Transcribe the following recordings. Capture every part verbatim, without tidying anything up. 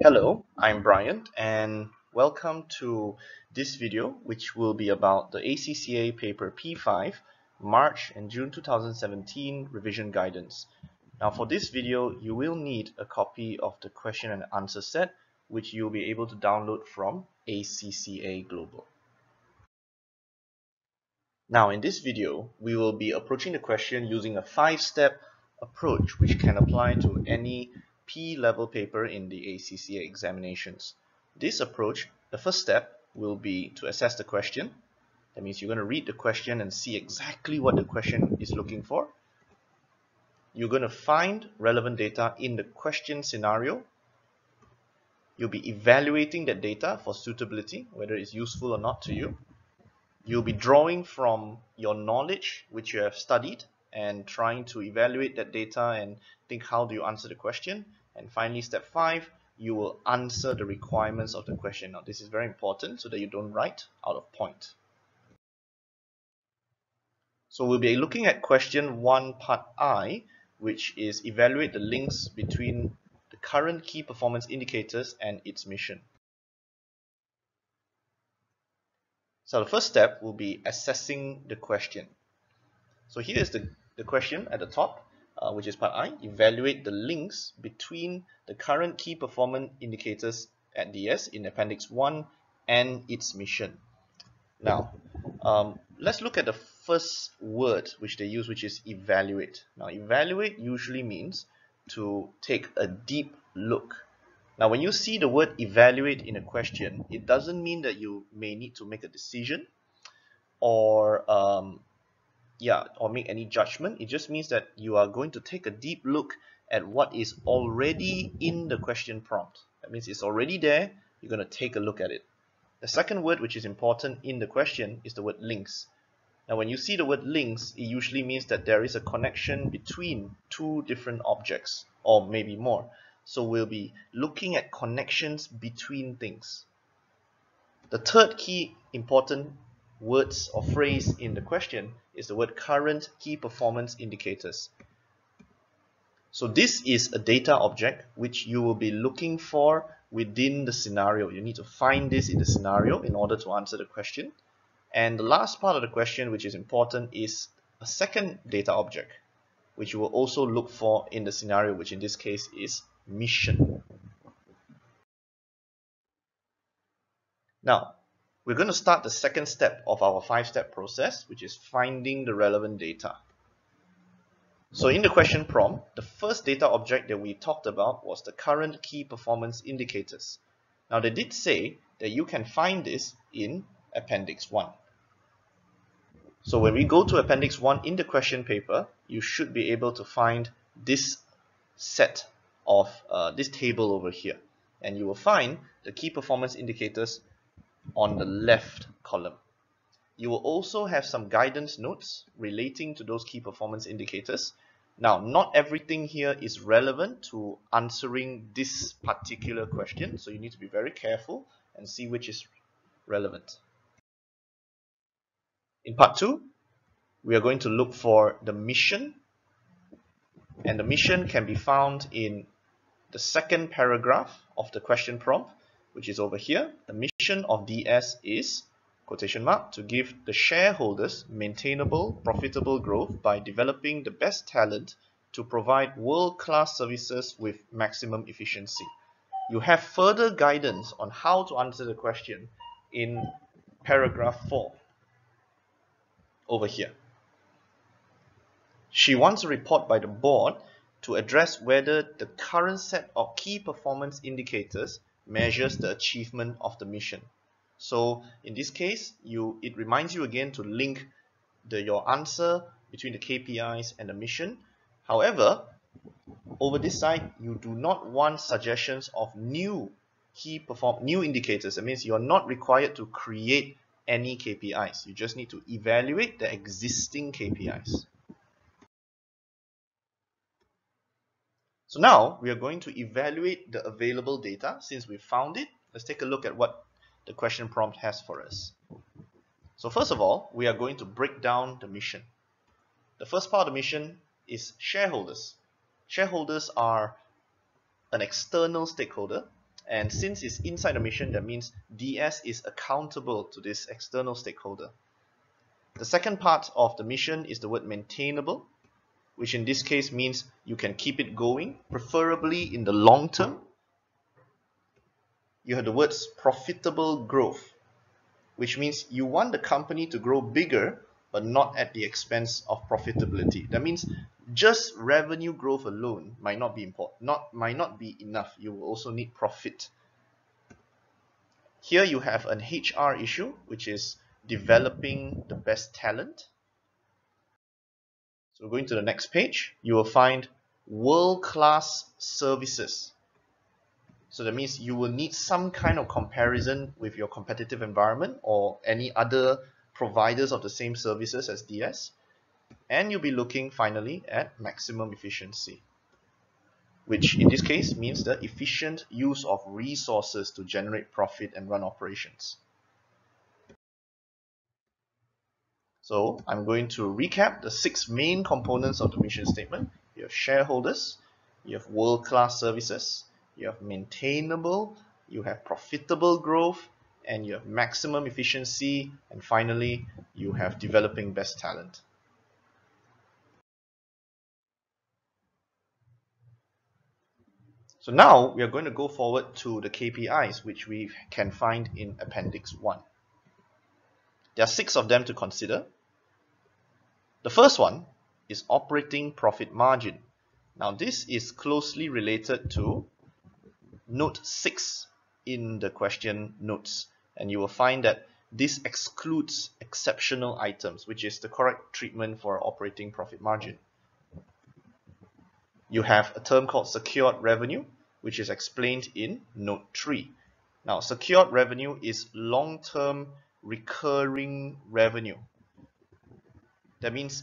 Hello, I'm Brian and welcome to this video, which will be about the A C C A paper P five March and June two thousand seventeen revision guidance. Now for this video, you will need a copy of the question and answer set, which you'll be able to download from A C C A Global. Now in this video, we will be approaching the question using a five-step approach which can apply to any P-level paper in the A C C A examinations. This approach, the first step, will be to assess the question. That means you're going to read the question and see exactly what the question is looking for. You're going to find relevant data in the question scenario. You'll be evaluating that data for suitability, whether it's useful or not to you. You'll be drawing from your knowledge which you have studied and trying to evaluate that data and think, how do you answer the question? And finally, step five, you will answer the requirements of the question. Now, this is very important so that you don't write out of point. So we'll be looking at question one, part I, which is evaluate the links between the current key performance indicators and its mission. So the first step will be assessing the question. So here is the The question at the top, uh, which is part I, evaluate the links between the current key performance indicators at D S in Appendix one and its mission. Now, um, let's look at the first word which they use, which is evaluate. Now, evaluate usually means to take a deep look. Now, when you see the word evaluate in a question, it doesn't mean that you may need to make a decision or um, Yeah, or make any judgment. It just means that you are going to take a deep look at what is already in the question prompt. That means it's already there, you're going to take a look at it. The second word which is important in the question is the word links. Now when you see the word links, it usually means that there is a connection between two different objects or maybe more. So we'll be looking at connections between things. The third key important words or phrase in the question is the word current key performance indicators. So this is a data object which you will be looking for within the scenario. You need to find this in the scenario in order to answer the question. And the last part of the question which is important is a second data object which you will also look for in the scenario, which in this case is mission. Now, we're going to start the second step of our five-step process, which is finding the relevant data. So in the question prompt, the first data object that we talked about was the current key performance indicators. Now they did say that you can find this in Appendix one. So when we go to Appendix one in the question paper, you should be able to find this set of uh, this table over here. And you will find the key performance indicators on the left column. You will also have some guidance notes relating to those key performance indicators. Now, not everything here is relevant to answering this particular question, so you need to be very careful and see which is relevant. In part two, we are going to look for the mission, and the mission can be found in the second paragraph of the question prompt, which is over here. The mission of D S is, quotation mark, to give the shareholders maintainable, profitable growth by developing the best talent to provide world-class services with maximum efficiency. You have further guidance on how to answer the question in paragraph four over here. She wants a report by the board to address whether the current set of key performance indicators measures the achievement of the mission. So in this case, you it reminds you again to link the your answer between the K P Is and the mission. However, over this side, you do not want suggestions of new key perform new indicators. That means you are not required to create any K P Is. You just need to evaluate the existing K P Is. So now we are going to evaluate the available data. Since we found it, let's take a look at what the question prompt has for us. So first of all, we are going to break down the mission. The first part of the mission is shareholders. Shareholders are an external stakeholder, and since it's inside a mission, that means D S is accountable to this external stakeholder. The second part of the mission is the word maintainable, which in this case means you can keep it going, preferably in the long term. You have the words profitable growth, which means you want the company to grow bigger, but not at the expense of profitability. That means just revenue growth alone might not be important, not, might not be enough. You will also need profit. Here you have an H R issue, which is developing the best talent. So going to the next page, you will find world-class services. So that means you will need some kind of comparison with your competitive environment or any other providers of the same services as D S, and you'll be looking finally at maximum efficiency, which in this case means the efficient use of resources to generate profit and run operations. So I'm going to recap the six main components of the mission statement. You have shareholders, you have world-class services, you have maintainable, you have profitable growth, and you have maximum efficiency, and finally you have developing best talent. So now we are going to go forward to the K P Is, which we can find in Appendix one. There are six of them to consider. The first one is operating profit margin. Now this is closely related to note six in the question notes, and you will find that this excludes exceptional items, which is the correct treatment for operating profit margin. You have a term called secured revenue, which is explained in note three. Now, secured revenue is long-term recurring revenue. That means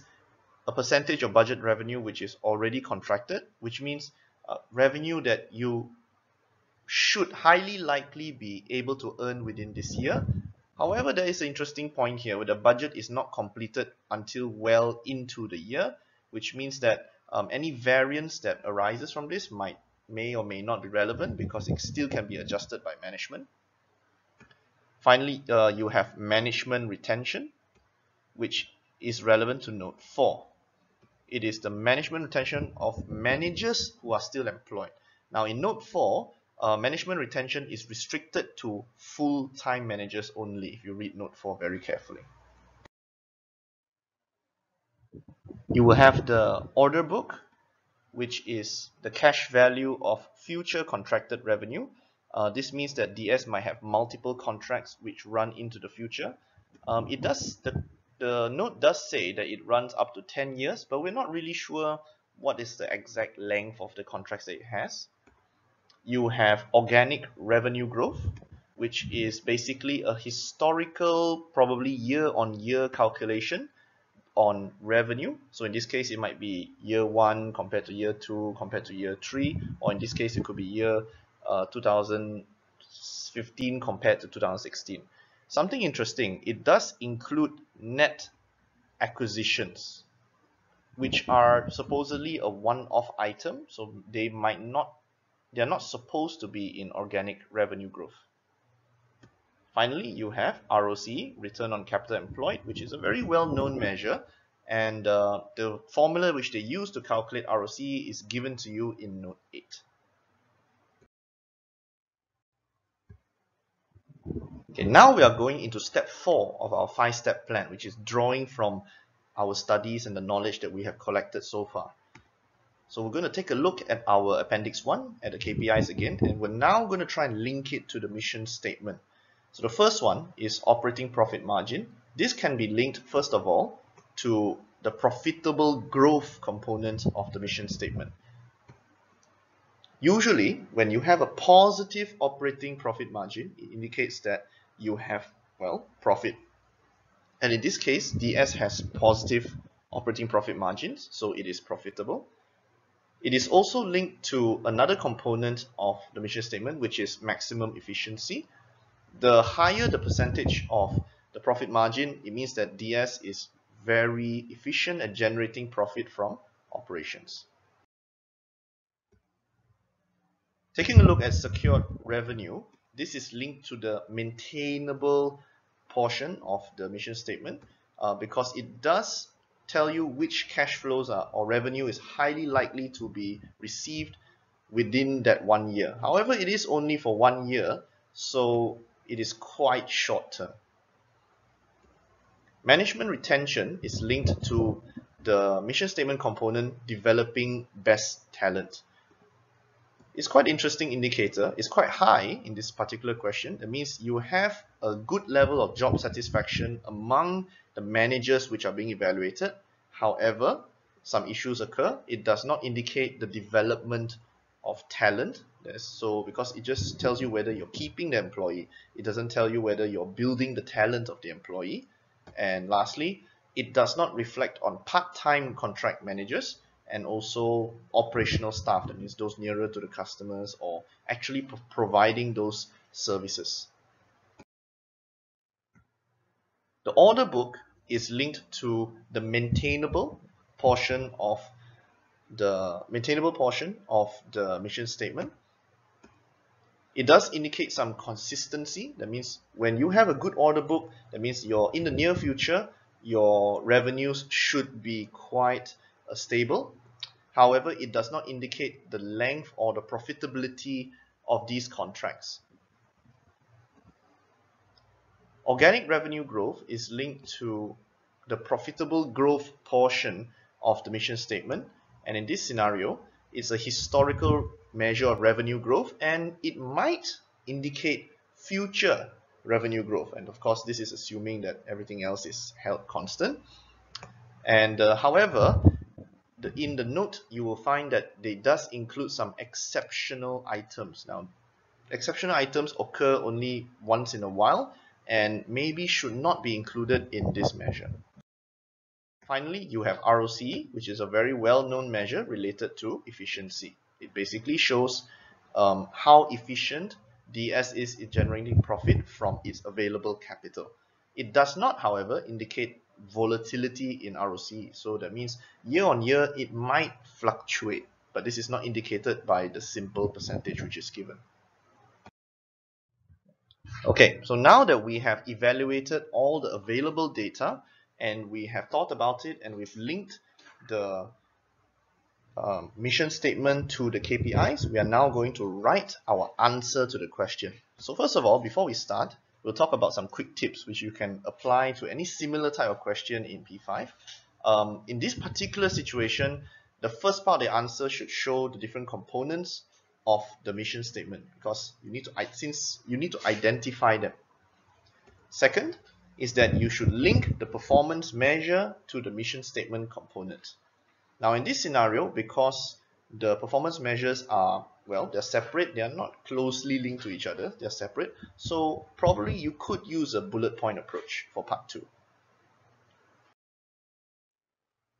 a percentage of budget revenue which is already contracted, which means uh, revenue that you should highly likely be able to earn within this year. However, there is an interesting point here where the budget is not completed until well into the year, which means that um, any variance that arises from this might may or may not be relevant because it still can be adjusted by management. Finally, uh, you have management retention, which is relevant to note four. It is the management retention of managers who are still employed. Now in note four, Uh, management retention is restricted to full-time managers only, if you read note four very carefully. You will have the order book, which is the cash value of future contracted revenue. Uh, this means that D S might have multiple contracts which run into the future. Um, it does the, the note does say that it runs up to ten years, but we're not really sure what is the exact length of the contracts that it has. You have organic revenue growth, which is basically a historical, probably year-on-year calculation on revenue. So in this case, it might be year one compared to year two compared to year three, or in this case, it could be year uh, two thousand fifteen compared to two thousand sixteen. Something interesting, it does include net acquisitions, which are supposedly a one-off item, so they might not They are not supposed to be in organic revenue growth. Finally, you have R O C E, return on capital employed, which is a very well-known measure, and uh, the formula which they use to calculate R O C E is given to you in note eight. Okay, now we are going into step four of our five-step plan, which is drawing from our studies and the knowledge that we have collected so far. So we're going to take a look at our Appendix one, at the K P Is again, and we're now going to try and link it to the mission statement. So the first one is operating profit margin. This can be linked, first of all, to the profitable growth component of the mission statement. Usually, when you have a positive operating profit margin, it indicates that you have, well, profit. And in this case, D S has positive operating profit margins, so it is profitable. It is also linked to another component of the mission statement, which is maximum efficiency. The higher the percentage of the profit margin, it means that D S is very efficient at generating profit from operations. Taking a look at secured revenue, this is linked to the maintainable portion of the mission statement uh, because it does tell you which cash flows are, or revenue is highly likely to be received within that one year. However, it is only for one year, so it is quite short term. Management retention is linked to the mission statement component developing best talent. It's quite an interesting indicator. It's quite high in this particular question. That means you have a good level of job satisfaction among the managers which are being evaluated. However, some issues occur. It does not indicate the development of talent. So because it just tells you whether you're keeping the employee, it doesn't tell you whether you're building the talent of the employee. And lastly, it does not reflect on part-time contract managers and also operational staff, that means those nearer to the customers or actually providing those services. The order book is linked to the maintainable portion of the maintainable portion of the mission statement. It does indicate some consistency. That means when you have a good order book, that means you're in the near future, your revenues should be quite uh, stable. However, it does not indicate the length or the profitability of these contracts. Organic revenue growth is linked to the profitable growth portion of the mission statement. And in this scenario, it's a historical measure of revenue growth, and it might indicate future revenue growth. And of course, this is assuming that everything else is held constant. And uh, however, the, in the note, you will find that it does include some exceptional items. Now, exceptional items occur only once in a while and maybe should not be included in this measure. Finally, you have R O C E, which is a very well-known measure related to efficiency. It basically shows um, how efficient D S is in generating profit from its available capital. It does not, however, indicate volatility in R O C E. So that means year on year, it might fluctuate, but this is not indicated by the simple percentage which is given. Okay, so now that we have evaluated all the available data and we have thought about it and we've linked the Um, mission statement to the K P Is, we are now going to write our answer to the question. So first of all, before we start, we'll talk about some quick tips which you can apply to any similar type of question in P five. Um, in this particular situation, the first part of the answer should show the different components of the mission statement, because you need to, since you need to identify them. Second is that you should link the performance measure to the mission statement component. Now in this scenario, because the performance measures are, well, they're separate, they are not closely linked to each other, they're separate, so probably you could use a bullet point approach for part two.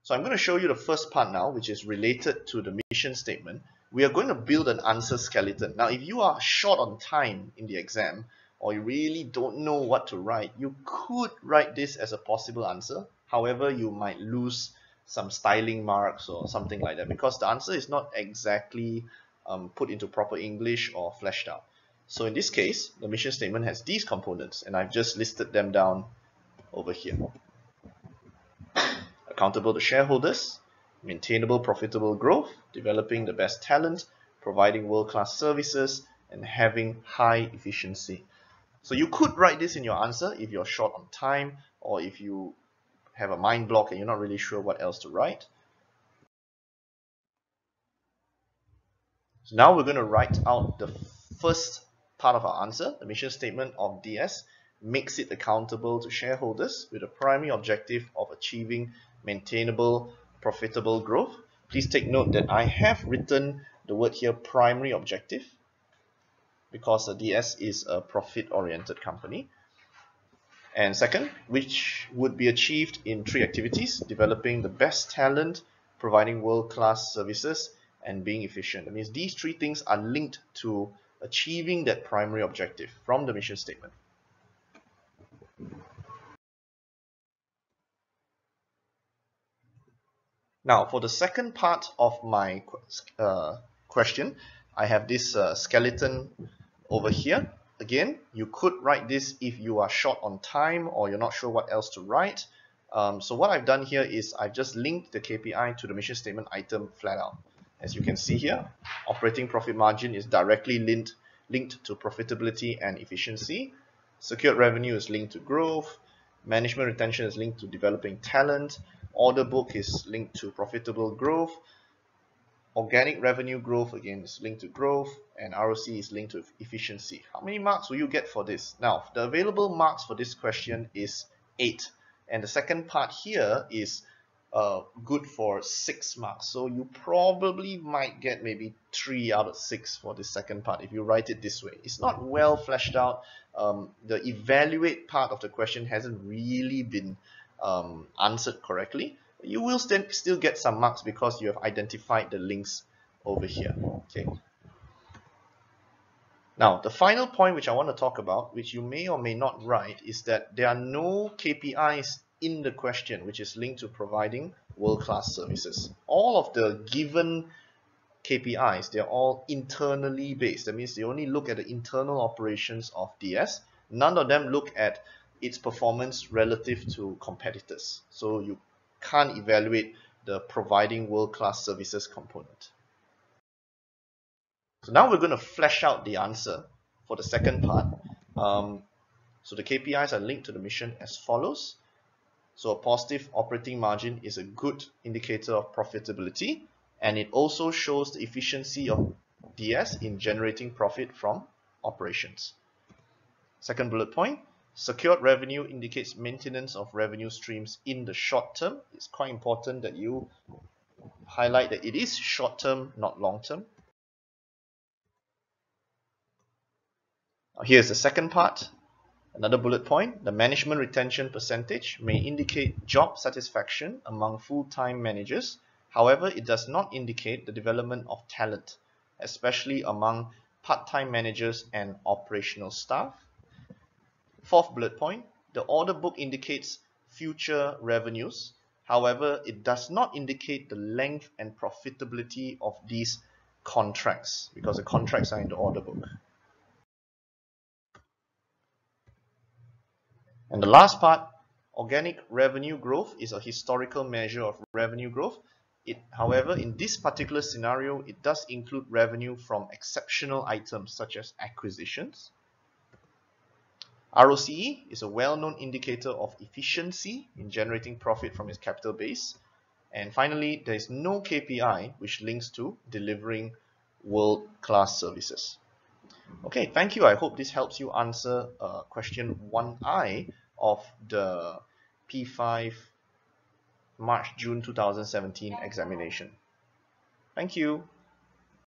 So I'm going to show you the first part now, which is related to the mission statement. We are going to build an answer skeleton. Now if you are short on time in the exam, or you really don't know what to write, you could write this as a possible answer. However, you might lose some styling marks or something like that, because the answer is not exactly um, put into proper English or fleshed out. So in this case, the mission statement has these components, and I've just listed them down over here. Accountable to shareholders, maintainable profitable growth, developing the best talent, providing world-class services, and having high efficiency. So you could write this in your answer if you're short on time, or if you have a mind block and you're not really sure what else to write. So now we're going to write out the first part of our answer. The mission statement of D S makes it accountable to shareholders with a primary objective of achieving maintainable, profitable growth. Please take note that I have written the word here primary objective, because the D S is a profit-oriented company. And second, which would be achieved in three activities: developing the best talent, providing world-class services, and being efficient. That means these three things are linked to achieving that primary objective from the mission statement. Now, for the second part of my uh, question, I have this uh, skeleton over here. Again, you could write this if you are short on time or you're not sure what else to write. Um, so what I've done here is I've just linked the K P I to the mission statement item flat out. As you can see here, operating profit margin is directly linked, linked to profitability and efficiency. Secured revenue is linked to growth. Management retention is linked to developing talent. Order book is linked to profitable growth. Organic revenue growth, again, is linked to growth, and R O C is linked to efficiency. How many marks will you get for this? Now, the available marks for this question is eight, and the second part here is uh, good for six marks. So you probably might get maybe three out of six for this second part if you write it this way. It's not well fleshed out. Um, the evaluate part of the question hasn't really been um, answered correctly. You will st- still get some marks because you have identified the links over here. Okay. Now, the final point which I want to talk about, which you may or may not write, is that there are no K P Is in the question which is linked to providing world-class services. All of the given K P Is, they're all internally based. That means they only look at the internal operations of D S. None of them look at its performance relative to competitors. So you can't evaluate the providing world-class services component. So now we're going to flesh out the answer for the second part. Um, so the K P Is are linked to the mission as follows. So a positive operating margin is a good indicator of profitability, and it also shows the efficiency of D S in generating profit from operations. Second bullet point. Secured revenue indicates maintenance of revenue streams in the short term. It's quite important that you highlight that it is short term, not long term. Now here's the second part. Another bullet point. The management retention percentage may indicate job satisfaction among full-time managers. However, it does not indicate the development of talent, especially among part-time managers and operational staff. Fourth bullet point, the order book indicates future revenues. However, it does not indicate the length and profitability of these contracts because the contracts are in the order book. And the last part, organic revenue growth is a historical measure of revenue growth. It, however, in this particular scenario, it does include revenue from exceptional items such as acquisitions. R O C E is a well-known indicator of efficiency in generating profit from its capital base. And finally, there is no K P I which links to delivering world-class services. Okay, thank you. I hope this helps you answer uh, question one I of the P five March June two thousand seventeen examination. Thank you.